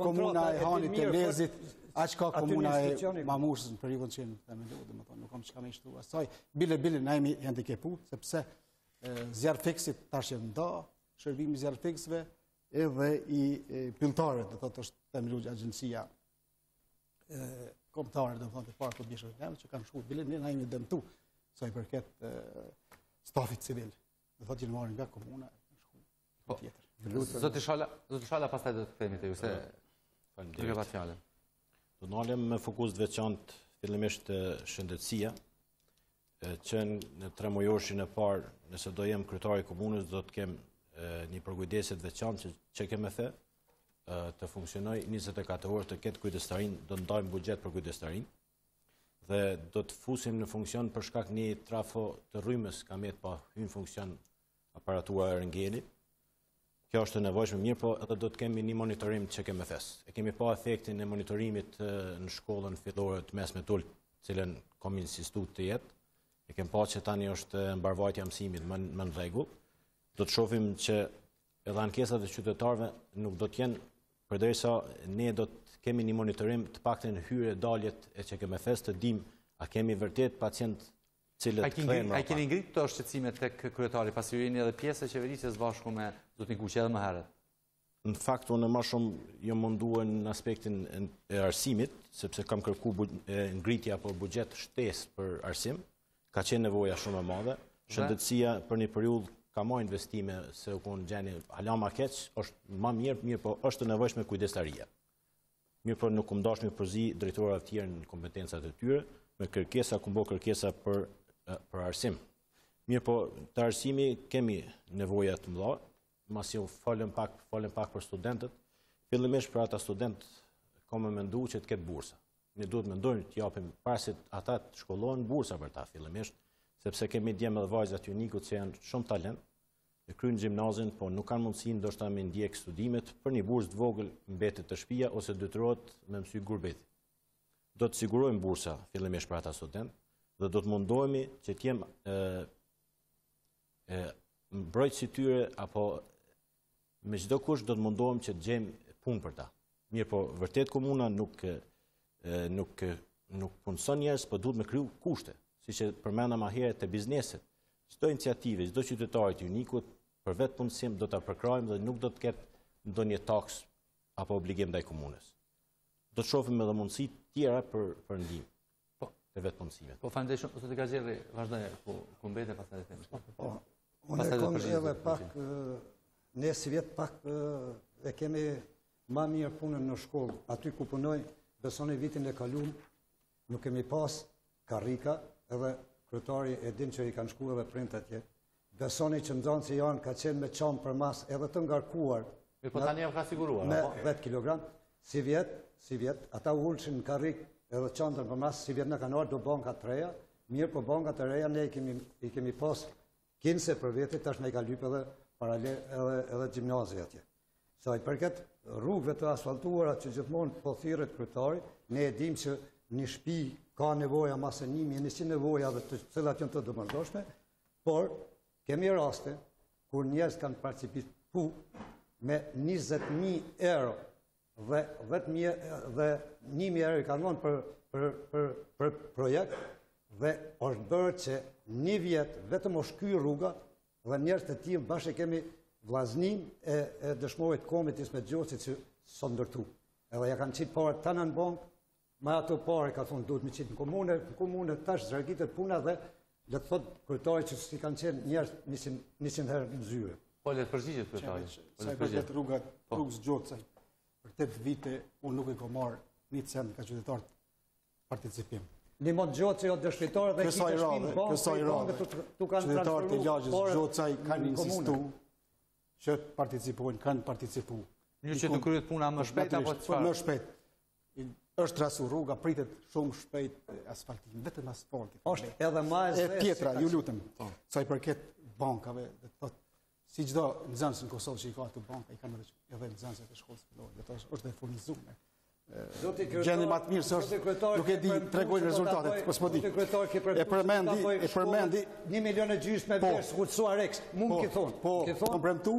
komuna e Hanit e Lezit, aq ka komuna e Mamushës në periudhën që në themelua, dhe më thonë, nuk kam që ka me ishtu asaj. Bile, na jemi handikepu, sepse zjarë fiksit tash e nda, shërbimi zjarë fiksve, edhe i pëllëtare, dhe thotë është të mëllugja agjensia komptare, dhe më thonë të parë të bjeshëve të nëmë, që kanë shku, bilin në hajnë dëmtu, saj përket stafit civil, dhe thotë që në marrën nga komuna, shku në tjetër. Zoti Shala, pastaj dhe të themi të ju, se të rëbat fjallën. Do nalem me fokus të veçantë, fillimisht shëndetësia, që në tremujorshin e parë, nëse do jem kryetari i komunës, do të kem një përkujdesje të veçantë që kemë the, të funksionoj 24 orë, të ketë kujdestarinë, do të ndajmë buxhet për kujdestarinë dhe do të fusim në funksion për shkak një trafo të rrymës ka mjet pa hyrë në funksion aparatura e rëngjelit. Kjo është e nevojshme mirë, po edhe do të kemi një monitorim që kemë thesë. E kemi pa efektin e monitorimit në shkollën fillore të mesme tul, cilën kam insistuar të jetë. E kemi pa që tani është mbarvajtja e mësimit më në rregull. Do të shohim që edhe ankesat e qytetarëve nuk do të jenë përderisa ne do të kemi një monitorim të paktën hyrje daljet e që kemë thesë, të dim a kemi vërtet pacient cilët kthehen. Ai keni ngritur këto shqetësime tek kryetari pasi ju jeni edhe pjesë e qeverisjes bashkë me zotin Kuqi edhe më herët. Në fakt unë më shumë jam munduar në aspektin e arsimit, sepse kam kërkuar ngritje apo buxhet shtesë për arsim, ka qenë nevoja shumë e madhe. Shëndetësia për një periudhë ka marrë investime se u kon gjeni hala më keq, është më mirë, po është e nevojshme kujdestaria. Mirë, po nuk u dashmi përzi drejtorëve të tjerë në kompetencat e tyre, me kërkesa ku mbo kërkesa për arsim. Mirë po, të arsimi kemi nevoja të mëdha, masi u falem pak për studentët, fillimisht për ata student kam menduar që të ketë bursa. Ne duhet të mendojmë të japim pasit ata të shkollohen bursa për ta fillimisht, sepse kemi djem edhe vajzat e Unikut që janë shumë talent, e kryjnë gjimnazin, po nuk kanë mundësi ndoshta me ndjek studimet, për një bursë të vogël mbetet të shtëpia ose detyrohet me mësy gurbeti. Do të sigurojmë bursa fillimisht për ata student, dhe do të mundohemi që të jem mbrojtësi tyre, apo me çdo kush do të mundohem që të gjejmë punë për ta. Mirë po, vërtet komuna nuk punëson njerëz, po duhet me kriju kushte, siç e përmenda më herët te bizneset. Çdo iniciativë, çdo qytetari i Unikut për vetpunësim do ta përkrajmë dhe nuk do të ketë ndonjë taks apo obligim ndaj komunës. Do të shohim edhe mundësi tjera për ndihmë. Të vetë punësime. Po, fanë shumë, sot e ka gjerë, vazhdoj, ku mbete pas të temi. Po, unë e kom edhe pak, ne si vjetë pak e kemi ma mirë punën në shkollë. Aty ku punoj, besoni vitin e kalum, nuk kemi pas karrika, edhe kryetari e din që i kanë shku edhe print atje. Besoni që ndonë që janë ka qenë me qamë për mas edhe të ngarkuar. E po tani e ka siguruar, apo? Me 10 kilogram, si vjetë, ata ullëshin në karrikë, edhe qëndër për masë, si vjetë në kanuar, do bankat të reja, mirë për bankat të reja, ne i kemi pas 15 për vetit, tash ne i ka lypë edhe paralel edhe gjimnazi atje. Sa i përket rrugëve të asfaltuara që gjithmonë po thirret kryetari, ne e dim që një shtëpi ka nevoja masë nimi, një si nevoja dhe të cilat janë të domosdoshme, por kemi raste kur njerëz kanë participuar me 20.000 euro dhe 1.000 euro i kanë vonë për projekt dhe është bërë që një vjetë vetëm o shky rruga dhe njerës të tim bashkë kemi vlaznim e dëshmojt komitis me gjosit që së ndërtu. Edhe ja kanë qitë parët të në në bankë, ma ato parë ka thonë duhet me qitë në komune, tash zërgitet puna dhe le të thotë kryetari që si kanë qenë njerës 100 herë në zyre. Po, le të përgjigjet kryetari. Sa i përgjigjet rrugës Gjocaj. Për 8 vite, unë nuk e ko marrë një cent ka qytetarët participim. Një motë gjotë që jo dëshkritarët dhe kitë shkinë bankë, qytetarët e lagjës Gjocaj kanë insistu që participojnë, kanë participu. Një që të kryet puna më shpejt, apo të farë? Më shpejt. Është trasu rruga, pritet shumë shpejt asfaltim, vetëm asfaltim. Ashtë edhe ma e zesë. E pjetra, ju lutëm, sa i përket bankave, dhe të thotë, si qdo nëzënës në Kosovë që i ka atë banka, i kanë edhe nëzënës e shkollës përdojnë, dhe të është dhe furnizume. Gjeni matë mirë së është, nuk e di tregojnë rezultatet, po s'po di. E përmendi... 1.500.000 me vërës, hutësua reks, mund këthonë. Po, në premtu,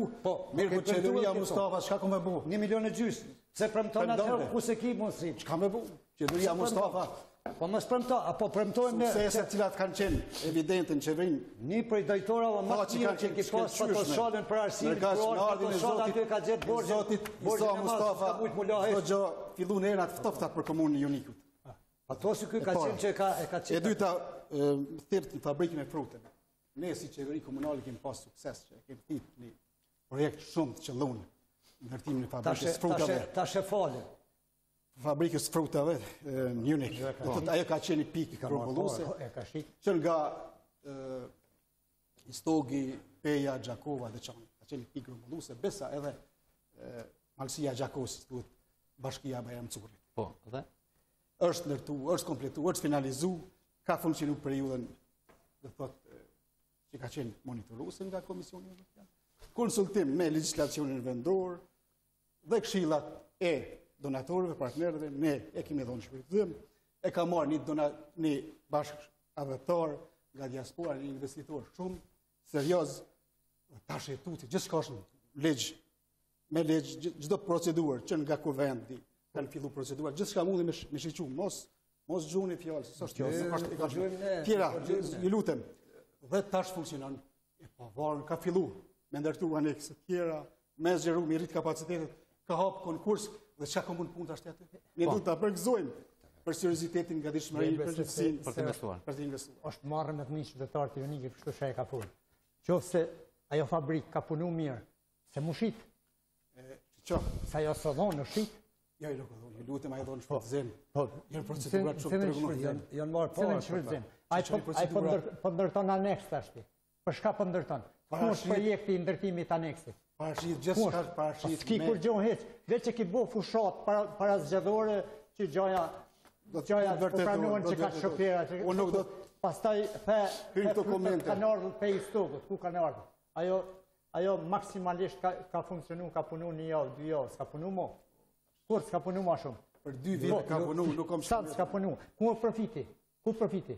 mirë këtë qeveria Mustafa, shka ku me bu? 1.500.000, se premton atërë, ku se ki mundësi? Shka me bu? Qeveria Mustafa... Po më spremtojnë, apo premtojnë me... Suksese cilat kanë qenë evidente në qeverin... Një prej dojtora dhe matë mirë që ki pas Fatos Shalën për arsimin, për Fatos Shala aty e ka gjetë borgjën e masë, ka bujtë mullahejtë. Do gjo fillu në erat ftoftat për komunën e Unikut. Fatosi këj ka qenë që e ka qenë... E dyta, thirtë në fabrikin e frutën. Ne si qeveri komunali kemë pas sukses që kemë thirtë një projekt shumë të qëllunë në nërtimin e fabrikës frutave. Fabrikës frutave në Unik. Ajo ka qeni pikë, që nga Istogi, Peja, Gjakova dhe Qani. Ka qeni pikë rëmbulluese, besa edhe Malsia Gjakosis, duhet bashkia Bajram Currit. Po, dhe? Është ndërtu, është kompletu, është finalizu, ka funksionu periudën, dhe thot, që ka qeni monitoruese nga Komisioni Evropian, konsultim me legislacionin vendor, dhe këshillat e donatorëve, partnerëve, ne e kemi dhënë shpërthim, e ka marrë një bashkë avëtar nga diaspora, një investitor shumë serioz, tash e tuti, gjithë shka është në legjë, me legjë, gjithë proceduar, që nga kuvendi, kanë fillu proceduar, gjithë shka mundi me shiqu, mos gjuni fjallë, së është tjera, i lutem, dhe tash funksionan, e pavarën, ka fillu, me ndërtu anekse tjera, me zgjeru, me rritë kapacitetet, ka hapë konkurs, dhe që ka mund punë të ashtete, ne duhet të përgëzojmë, për seriozitetin nga dishmëri, për qëtësin, për të investuar. Oshtë marrë në të një qytetarë të Unikit, kështu që e ka punë. Qovë se ajo fabrikë ka punu mirë, se mu shqit? Qovë? Se ajo së dhonë në shqit? Jo, jo, jo, lutëm ajo dhonë shpërtëzim. Jënë procedurat shumë të rëgëmë. Jënë marë parë shpërtëzim. Ajo pëndërton anekst ashti. Për shka pëndërton? Ku është projekti i ndërtimit anekstit? Parashit s'ki kur gjohë heqë, dhe që ki bo fushat para zgjedhore që gjoja pranuën që ka shopjera, pastaj ka nërdu pe i stokët, ku ka nërdu. Ajo maksimalisht ka funksionu, ka punu një javë, dy javë, s'ka punu mo. Kur s'ka punu ma shumë? Për dy vjetë ka punu, nuk kom shumë. Sa s'ka punu? Ku profiti? Ku profiti?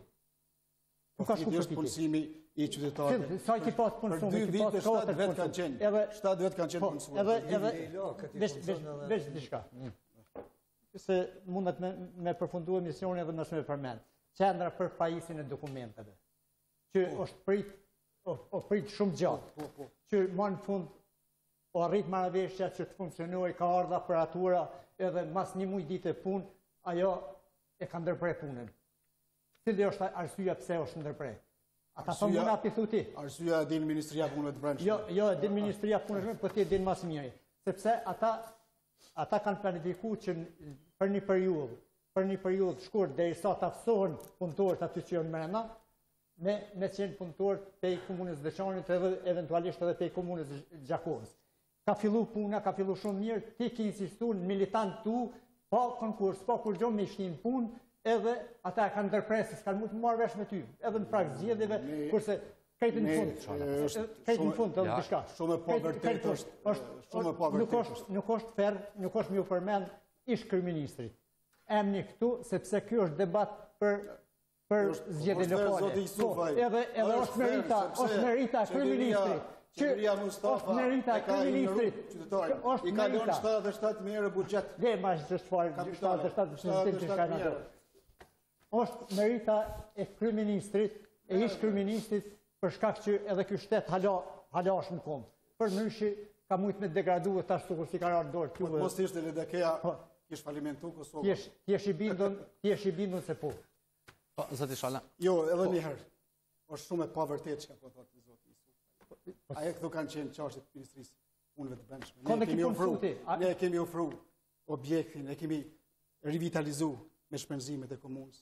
Nuk ka shku përpiti. Sa i ki pas punësum, i ki pas 7 vetë kanë qenë punësum. Vesh dishka. Se mundet me përfundu emision edhe nëshme përmen. Qendra për pajisin e dokumenteve. Që është prit shumë gjatë. Që ma në fund o arrit maraveshja që të funksionoj, ka ardha aparatura edhe mas një muj ditë e punë, ajo e ka ndërprej punën. Cili është arsyja pëse është ndërprej? Ata thonë muna pithu ti. Arsyja e din Ministria Punëve të Brendshme. Jo, e din Ministria Punëve të Brendshme, për ti e din mas mjëri. Sepse ata kanë planifiku që për një periudhë, shkurt, dhe isa të afsohën punëtorët aty që jënë mërëna, me qenë punëtorët pe i komunës Veçanit edhe eventualisht edhe pe i komunës Gjakovës. Ka fillu puna, ka fillu shumë mirë, ti ki insistu në militant tu, pa konkurs, pa kur gjohë me ishtin punë, edhe ata e kanë ndërpresës, kanë mund të marrë vesh me ty, edhe në prakë zgjedhjeve, kurse kajtë në fund, të në bëshka. Shumë e pa vërtet është. Nuk është ferë, nuk është mjë përmend ish kërministrit. Emni këtu, sepse kjo është debat për zgjedhje lokale. Edhe është merita kërministrit. Qeveria Mustafa e ka ignoru qytetarin. I ka lënë 77 mijë buxhet. Dhe ma është çfarë 77 mijë. Është merita e kryeministrit, e ish kryeministrit, për shkak që edhe ky shtet halash në kom. Përndryshe ka mujt me degraduar tash sikur si ka rënë dorë këtu. Mos ishte LDK-ja, kish falimentu Kosovën. Ti je i bindur se po. Po, zoti Shala. Jo, edhe një herë. Është shumë e pavërtetë çka po thotë zoti. Aja këtu kanë qenë qashtet Ministrisë Punëve të Brendshme. Ne kemi ofru objektin, ne kemi revitalizu me shpenzimet e komunës.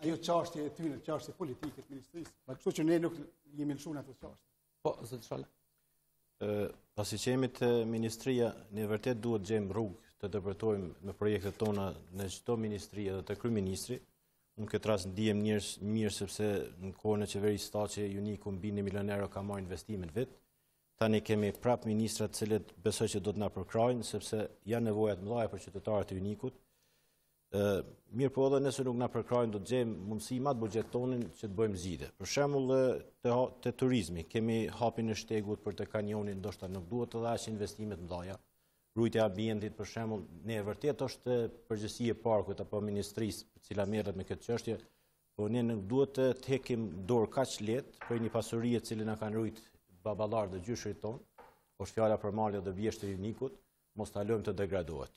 Ajo qashtje e tyre, qashtje politike të Ministrisë. Kështu që ne nuk jemi lëshuar ato qashtje. Po, zoti Shala. Pasi që jemi të Ministria, ne vërtet duhet gjejmë rrugë të dëpërtojmë në projektet tona në çdo Ministri dhe të Kryeministri. Unë këtë ras në dijem njërës mirë, sepse në kohën e qeverisë Thaçi, Unik, mbi 1 milion euro ka marrë investimin vetë. Tani kemi prapë ministrat cilët besoj që do të na përkrajnë, sepse janë nevojat mëdha për qytetarët e Unikut. Mirë po edhe nëse nuk na përkrajnë, do të gjejmë mundësi më të buxhetonin që të bëjmë zgjidhje. Për shembull te turizmi, kemi hapin e shtegut për të kanionin, ndoshta nuk duhet edhe as investime të mëdha. Rujtja e ambientit, për shembull, ne vërtet është përgjegjësia e parkut apo ministrisë, e cila merret me këtë çështje, por ne nuk duhet të heqim dorë kaq lehtë për një pasuri e cila na kanë rujt baballarë dhe gjyshrit tonë. Është fjala për malet dhe bjeshtë e Unikut, mos ta lëmë të degradohet.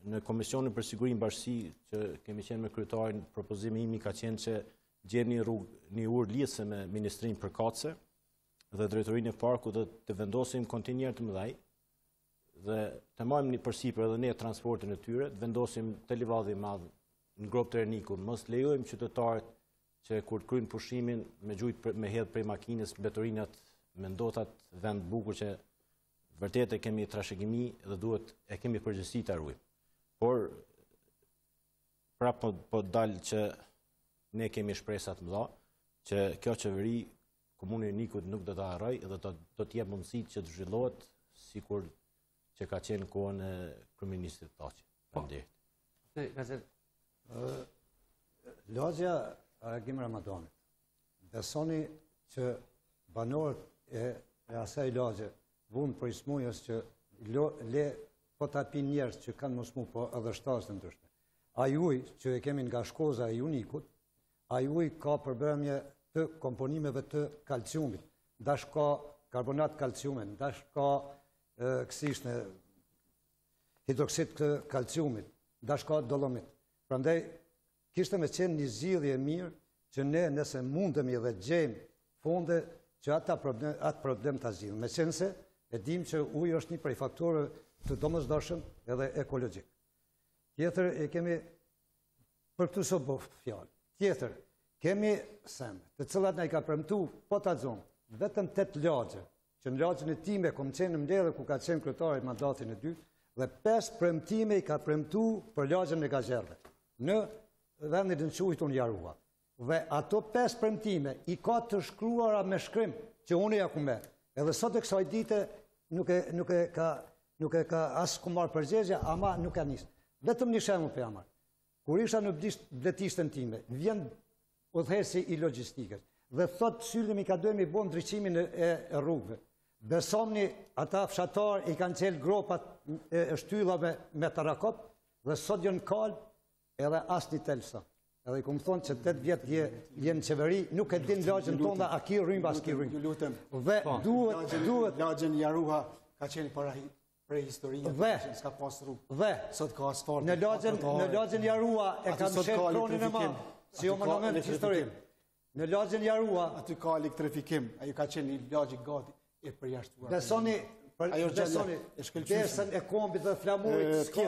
Në Komisionin për Sigurinë Bashki që kemi qenë me kryetarin, propozimi im ka qenë që gjejmë një urë lidhëse me Ministrinë përkatëse dhe Drejtorinë e Parkut dhe të vendosim kontinjer të mëdhenj dhe të majmë një përsipër edhe ne transportin e tyre, të vendosim të livadhi madhë në Grop Tereniku, mos lejojmë qytetarët që kur kryjnë pushimin me gjujt me hedh prej makinës betorinat me ndotat vend bukur që vërtet e kemi trashëgimi dhe duhet e kemi përgjësi të arrujmë. Por prap po dalë që ne kemi shpresat mëdha që kjo qeveri Komune Unikut nuk do të harroj dhe do të jep mundësitë që të zhvillohet sikur që ka qenë kohën e kryeministrit Thaçi. Faleminderit. Lagja e Agim Ramadanit. Besoni që banorët e asaj lagje vunë për ismujës që le po ta pinë njerëz që kanë mosmu po edhe shtasë të ndryshme. Ai ujë që e kemi nga shkoza e Unikut, ai ujë ka përbërmje të komponimeve të kalciumit, ndash ka karbonat kalciumin, ndash ka kësishne hidroksid të kalciumit, ndash ka dolomit. Prandaj, kishte me qenë një zgjidhje mirë që ne nëse mundemi dhe gjejmë fonde që atë problem të zgjidhim. Me qenë se e dim që uji është një prej faktorëve të domosdoshëm edhe ekologjik. Tjetër e kemi, për këtu së bëfë fjallë, tjetër, kemi seme, të cilat ne i ka premtu, po të zonë, vetëm 8 lagje, që në lagjën e time, kom qenë në mledhe, ku ka qenë kryetari mandatin e dy, dhe 5 premtime i ka premtu për lagjën e Gazhdri, në vendin në quajtur unë Jarua. Dhe ato 5 premtime i ka të shkruara me shkrim, që unë e akume, edhe sot e kësaj dite nuk e ka asë kumarë përgjegja, ama nuk e nisë. Vetëm një shemë për jamar, kur isha në bletishtë në time, vjen udhëhesi i logistikës, dhe thotë Syllimi ka dojmë i bomë drejtimin e rrugëve. Besomni, ata fshatar i kanë qelë gropat e shtyllave me tarakop, dhe sot jënë kalë edhe asë një telësa. Edhe i këmë thonë që 8 vjetë jenë qeveri, nuk e din lagjën tonë dhe a ki rrimë, a s'ki rrimë. Dhe duhet... Lagjën Jaruha ka qenë prehistorinë, s'ka pas rrugë. Dhe, në lagjën Jaruha e ka mëshelë kronin e madhë. Si jo më në mëndë që historinë, në lagjën Jarua... Aty ka elektrifikim, ajo ka qenë një lagjën gati e përjashtuar. Besoni, besën e kombit dhe flamurit, s'ka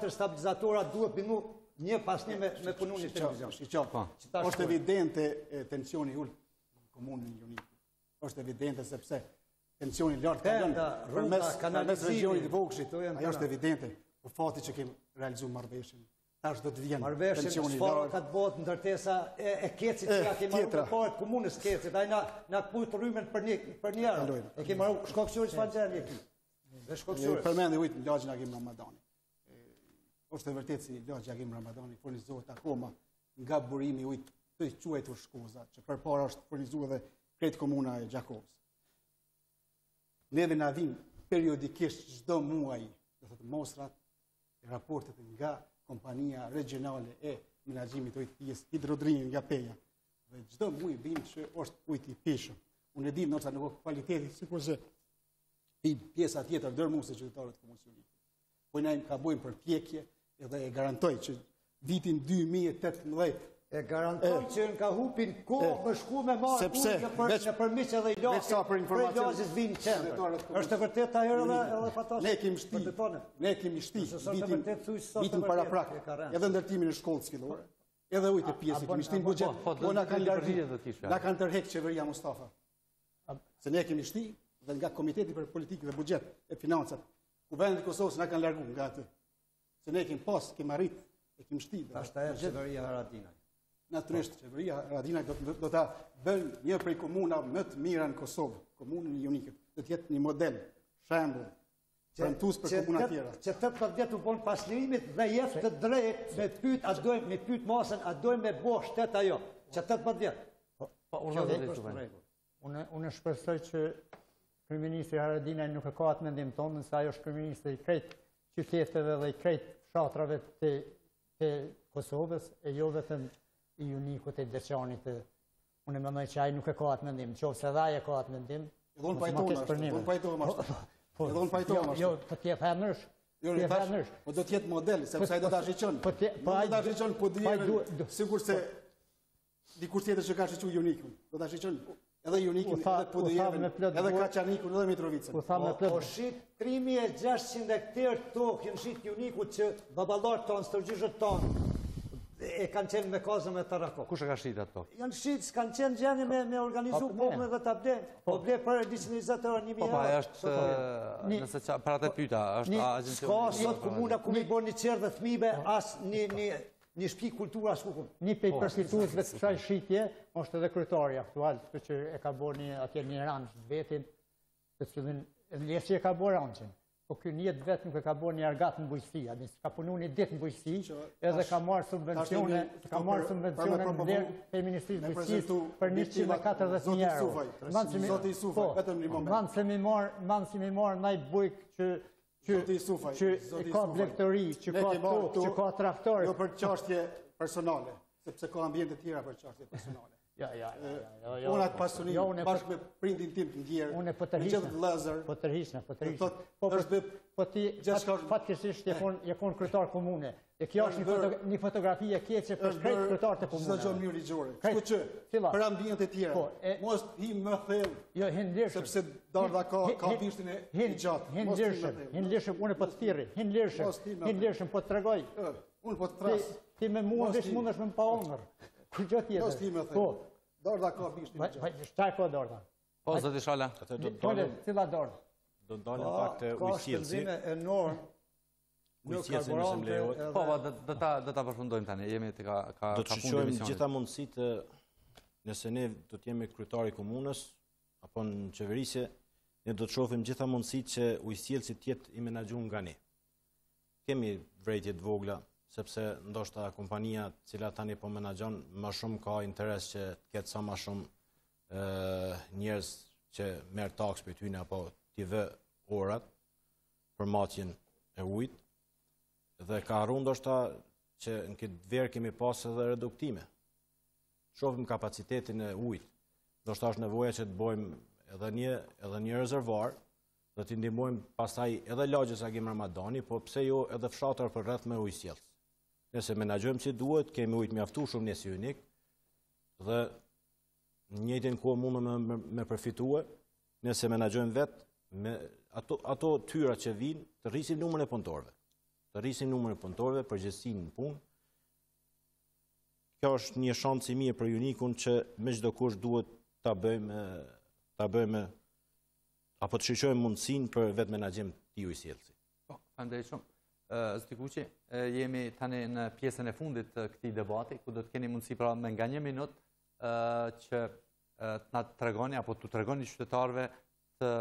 4 stabilizatorat duhet minu një pasni me punu një televizion. Shqyqa, është evidente tensioni ullë në komunën një unikë. është evidente sepse tensioni lartë kalën përmes regionit vogshit, ajo është evidente për fati që kemë realizu marveshin. Marveshën sfara ka të botë ndërtesa e kecit që ka ke maru në parët komunës kecit, ajna në pujtë rrymen për njerë, e ke maru shkokësuri që falëgjerë një ki. Dhe shkokësuri. Përmendi ujtë në lagjën Agim Ramadani. Oshtë e vërtet si lagjën Agim Ramadani furnizohet akoma nga burimi ujtë të quajtur shkoza, që për para është furnizohet dhe kretë komuna e Gjakovës. Neve në avim periodikisht gjdo muaj, dhe thëtë mosrat, raportet nga kompania regionale e menagjimit ujtë pijës Hidrodrin Gjipeja. Dhe gjdo mujë bim që është ujtë i pishëm. Unë e dim nërsa në kohë kvalitetit, si kurse i pjesa tjetër dërmu se qytetarët komunsionit. Po na im ka bojmë për pjekje edhe e garantoj që vitin 2018... E garantoj që në ka hupin kohë më shku me marë ujtë në përmiq edhe i lasin prej lasis vinë qendër. Është e vërtet të herë edhe Fatos për të tonë. Ne kemi shti vitin para prakë, edhe ndërtimin e shkollë s'kilore, edhe ujtë e pjesë, kemi shti në budget, po nga kanë tërhek qeveria Mustafa. Se ne kemi shti dhe nga Komiteti për Politikë dhe Budget e Financat, ku vendit Kosovës nga kanë largu nga atë. Se ne kemi pas, kemi arrit, e kemi shti. Ashtë e qeveria Haradinaj. Naturisht, qeveria Haradinaj do të bëjnë një prej komuna më të mira në Kosovë, komunën e Unikut, do të jetë një model, shembull, premtues për komunat tjera. Që 18 vjet u bën pas lirimit dhe jep të drejtë me pyet, a dojmë me pyet masën, a dojmë me bosh shtet ajo. Që 18 vjet. Po unë shpresoj që kryeministri Haradinaj nuk e ka atë mendim tonë, se ajo është kryeministri i krejt qyteteve dhe i krejt fshatrave të Kosovës, e jo vetëm i Unikut e Deçanit. Unë e mënoj që ajë nuk e ka atë mendim, që ofë se dhaj e ka atë mendim, edhe unë pajtojmë ashtë, edhe unë pajtojmë ashtë. Jo, të tje femërsh, tje femërsh. Po do tjetë model, sepse ajë do të asheqon, po dhjeve, sigur se dikur tjetër që ka ashequ Unikun, do të asheqon edhe Unikun, edhe po dhjeve, edhe Kaçanikun, edhe Mitrovicën. Po shqit 3600 hektarë tokë, jënë shqit Unikut që babalarë tonë, stërgjishët tonë, e kanë qenë me kazën me tarako. Kushe ka shqit atë po? Janë shqit, s'kanë qenë gjeni me organizu popme dhe të abdenë. Po ble për 120 euro, 1.000 euro. Po pa, e është, nëse që, për atë pyta, është agencionit. Ska sot komuna ku mi bo një qërë dhe thmibe, as një shpi kultura as kukum. Një pej përstituzve të kësaj shqitje, është edhe kryetari aktual, të që e ka bo një atje një ranqë të vetin, të cilin, lesë që e ka bo ranqën. Po kjo njët vetë nuk e ka borë një argat në bujësi, adin s'ka punu një dit në bujësi, edhe ka marë subvencione në Ministrisë të Bujësisë për 140.000 euro. Zoti Isufaj, vetëm një moment. Manë si mi marë naj bujkë që ka blektori, që ka traktori. Jo për qashtje personale, sepse ka ambjente tjera për qashtje personale. Unë atë pasonin, bashkë me prindin tim të ndjerë, me gjithë të lezër. Po tërhishna, po tërhishna. Po ti fatkesisht je konë kryetar komune. E kjo është një fotografi e keqe për krejtë kryetar të komune. Së gjonë mirë i gjore. Shku që, për ambient e tjera, mos hi më thellë, sepse darda ka vishtin e gjatë. Hinë lirëshëm, unë po të thiri, hinë lirëshëm, po të tregoj. Unë po të trasë. Ti me mua vishë mund është me mpa ongër. Kërë gjë tjetër? Nësë time, thejë. Dorda ka bishtin në gjë. Qaj ko dorda? Po, Zoti Shala. Cila dorda? Do në dalën pak të ujësjelësi. Ka shpëndime enorm në karburante edhe... Po, dhe ta përfundojmë tani. Do të shqyqojmë gjitha mundësit nëse ne do t'jemi kryetari komunës, apo në qeverisje, ne do të shofim gjitha mundësit që ujësjelësi tjetë i menagjun nga ne. Kemi vrejtjet vogla, sepse ndoshta kompania cila tani po menagjon ma shumë ka interes që të ketë sa ma shumë njerës që merë taks për tyne apo t'i vë orat për matjen e ujt dhe ka arru ndoshta që në këtë verë kemi pasë dhe reduktime. Shofim kapacitetin e ujt, ndoshta është nevoja që të bojmë edhe një rezervar dhe t'i ndimojmë pasaj edhe lagjës Agim Ramadani, po pse jo edhe fshatar për rreth me ujësjelës. Nëse menagjojmë që duhet, kemi ujtë mjaftu shumë njësi unik dhe njëjtin kohë mundë me përfitue, nëse menagjojmë vetë, ato tyra që vinë, të rrisim numër e punëtorve. Të rrisim numër e punëtorve, përgjithsin në punë. Kjo është një shansë i mirë për Unikun që me çdo kush duhet ta bëjmë apo të shqyqojmë mundësin për vetë menagjim të ujësjelësi. Po, faleminderit shumë. Zoti Kuqi, jemi tani në pjesën e fundit të këtij debati, ku do të keni mundësi pra me nga një minut që të na tregoni apo të tregoni qytetarëve të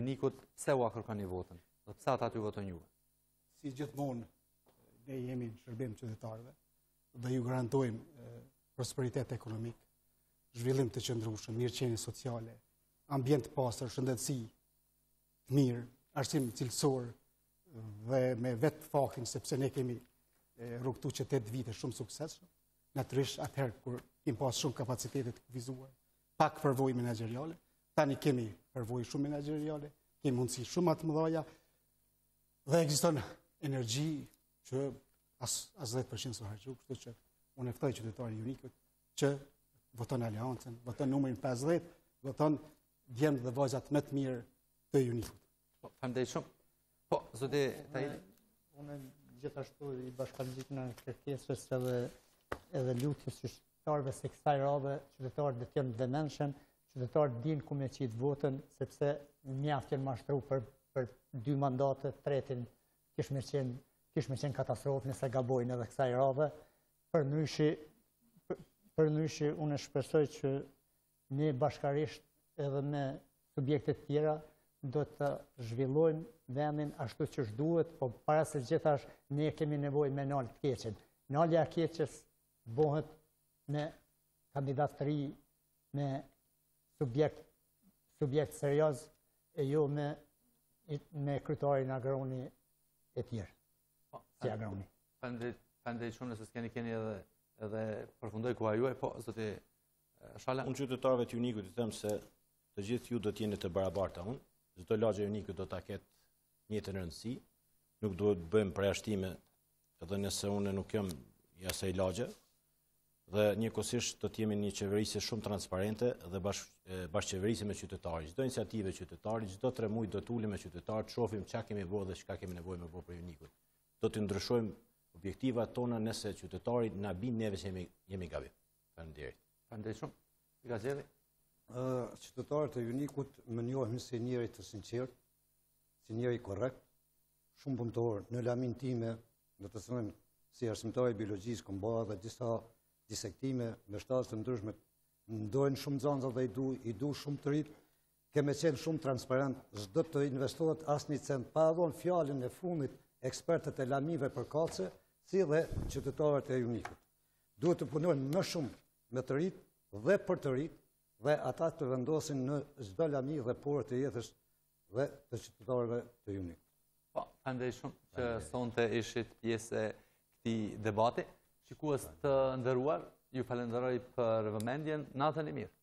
Unikut pse u kërkoni votën, dhe pse ata ju votojnë juve. Si gjithmonë ne jemi në shërbim qytetarëve dhe ju garantojmë prosperitet ekonomik, zhvillim të qëndrueshëm, mirëqenie sociale, ambient të pastër, shëndetësi të mirë, arsim cilësor, dhe me vetë fakin, sepse ne kemi rukëtu që 8 vite shumë sukses, natërish atëherë, kur kemi pas shumë kapacitetet vizuar, pak përvoj menageriale, tani kemi përvoj shumë menageriale, kemi mundësi shumë atë mëdhaja, dhe egziston energji që as 10% së hargju, kështu që unë eftoj qytetarët e Unikut, që voton Aleancën, voton numërin 50, voton djemë dhe vajzat më të mirë të Unikut. Faleminderit shumë. Po, Zoti Tahiri? Unë gjithashtu i bashkangjit në kërkesës edhe lutjes qytetarëve se kësaj radhe, qytetarët dhe tjenë vëmendshëm, qytetarët dinë ku me qitë votën, sepse mjaft janë mashtru për 2 mandate, tretin kishme qenë katastrofë nëse gabojnë edhe kësaj radhe. Për nëjshi, unë shpresoj që ne bashkarisht edhe me subjektet tjera do të zhvillojmë vendin ashtu që shduhet, po para se gjithash ne kemi nevoj me nalë të keqen. Nalëja keqes bohet me kandidatëri, me subjekt serios, e jo me kryetarin Agroni e tjerë, si Agroni. Faleminderit shumë nëse s'keni edhe përfundoj ku a juaj, po, Zoti Shala? Unë qytetarëve të Unikut i them se të gjithë ju do t'jeni të barabarta unë, çdo lagje Unikut do ta ketë njëjtën rëndësi, nuk duhet bëjmë përjashtime edhe nëse unë nuk jam i asaj lagje, dhe njëkohësisht do të jemi një qeverisje shumë transparente dhe bashkëqeverisje me qytetarët. Çdo iniciativë qytetare, çdo 3 muaj do të ulim me qytetarët, shohim çka kemi bërë dhe çka kemi nevojë me bërë për Unikun. Do të ndryshojmë objektivat tona nëse qytetarit na bin neve që jemi gabim. Faleminderit. Faleminderit shumë. Gazhdri. Qytetarët e Unikut më njohin si njëri të sinqert, si njëri korrekt, shumë punëtor në lamin time, do të thënë si arsimtar i biologjisë, kam bërë edhe disa disektime me shtatë të ndryshme. Ndojnë shumë nxënësa dhe i du shumë të rit. Kemë qenë shumë transparent, çdo të investohet asnjë cent pa dhënë fjalën e fundit ekspertët e lamive përkatëse, si dhe qytetarët e Unikut. Duhet të punojnë më shumë me të rit dhe për të rit dhe ata të vendosin në çdo lami dhe porë të jetës dhe të qytetarëve të Unikut. Po, andaj shumë që sonte ishit pjesë e këtij debati. Shikues të nderuar, ju falenderoj për vëmendjen, natën e mirë.